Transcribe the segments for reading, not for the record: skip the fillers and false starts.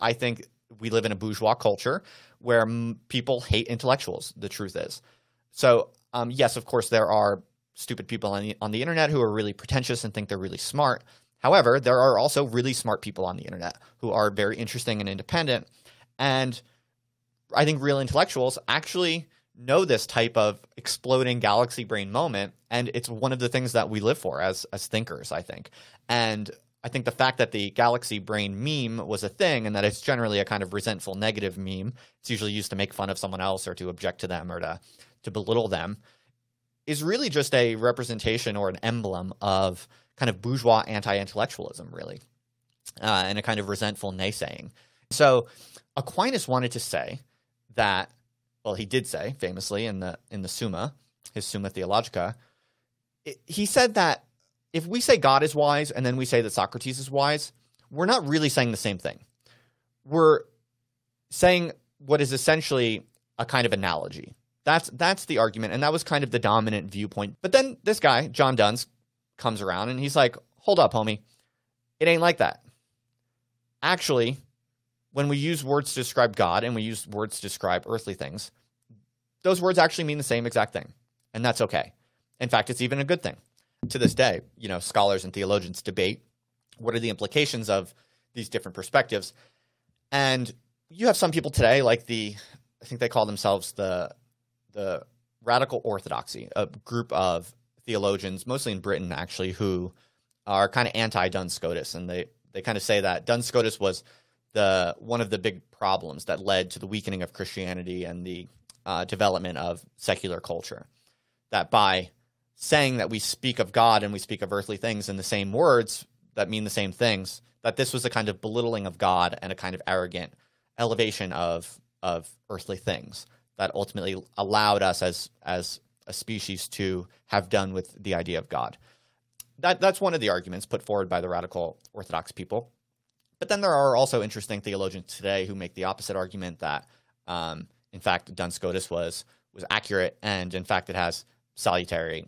I think we live in a bourgeois culture where people hate intellectuals, the truth is. So yes, of course, there are stupid people on the internet who are really pretentious and think they're really smart. However, there are also really smart people on the internet who are very interesting and independent. And I think real intellectuals actually know this type of exploding galaxy brain moment, and it's one of the things that we live for as thinkers, I think. And I think the fact that the galaxy brain meme was a thing and that it's generally a kind of resentful negative meme, it's usually used to make fun of someone else or to object to them or to belittle them, is really just a representation or an emblem of kind of bourgeois anti-intellectualism, really, and a kind of resentful naysaying. So Aquinas wanted to say that, well, he did say famously in the Summa, his Summa Theologica, he said that if we say God is wise and then we say that Socrates is wise, we're not really saying the same thing. We're saying what is essentially a kind of analogy. That's the argument, and that was kind of the dominant viewpoint. But then this guy, John Duns, comes around and he's like, hold up, homie. It ain't like that. Actually, when we use words to describe God and we use words to describe earthly things, those words actually mean the same exact thing, and that's okay. In fact, it's even a good thing. To this day, you know, scholars and theologians debate what are the implications of these different perspectives. And you have some people today, like I think they call themselves the radical orthodoxy, a group of theologians, mostly in Britain actually, who are kind of anti-Duns Scotus, and they kind of say that Duns Scotus was one of the big problems that led to the weakening of Christianity and the development of secular culture. That by saying that we speak of God and we speak of earthly things in the same words that mean the same things, that this was a kind of belittling of God and a kind of arrogant elevation of earthly things that ultimately allowed us as a species to have done with the idea of God. That's one of the arguments put forward by the radical Orthodox people. But then there are also interesting theologians today who make the opposite argument that, in fact, Duns Scotus was accurate, and in fact, it has salutary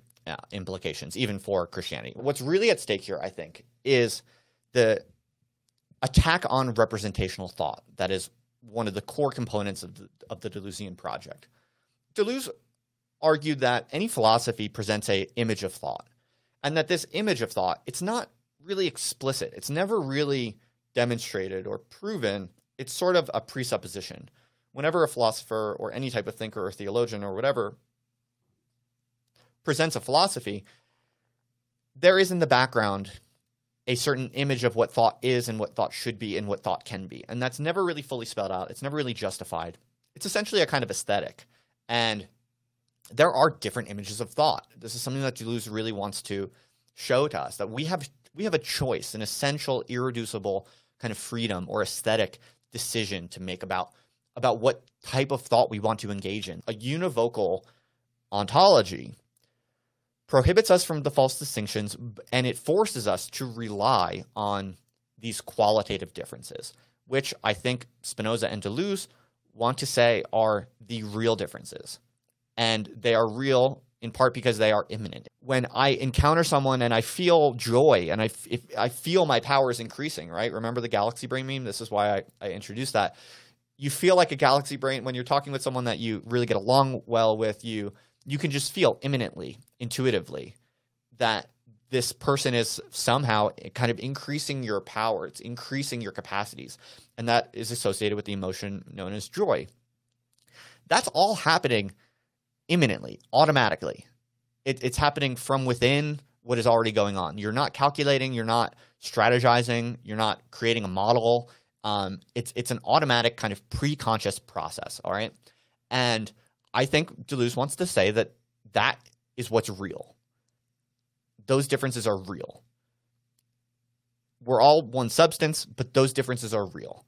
implications even for Christianity. What's really at stake here, I think, is the attack on representational thought that is one of the core components of the Deleuzian project. Deleuze argued that any philosophy presents an image of thought, and that this image of thought, it's not really explicit. It's never really demonstrated or proven. It's sort of a presupposition. Whenever a philosopher or any type of thinker or theologian or whatever presents a philosophy, there is in the background a certain image of what thought is and what thought should be and what thought can be. And that's never really fully spelled out. It's never really justified. It's essentially a kind of aesthetic. And there are different images of thought. This is something that Deleuze really wants to show to us, that we have a choice, an essential, irreducible kind of freedom or aesthetic decision to make about what type of thought we want to engage in. A univocal ontology prohibits us from the false distinctions, and it forces us to rely on these qualitative differences, which I think Spinoza and Deleuze want to say are the real differences. And they are real in part because they are imminent. When I encounter someone and I feel joy and I feel my powers increasing, right? Remember the galaxy brain meme? This is why I introduced that. You feel like a galaxy brain when you're talking with someone that you really get along well with. You can just feel imminently, intuitively, that this person is somehow kind of increasing your power. It's increasing your capacities, and that is associated with the emotion known as joy. That's all happening imminently, automatically. It's happening from within what is already going on. You're not calculating. You're not strategizing. You're not creating a model. It's an automatic kind of pre-conscious process, all right? And I think Deleuze wants to say that that is what's real. Those differences are real. We're all one substance, but those differences are real.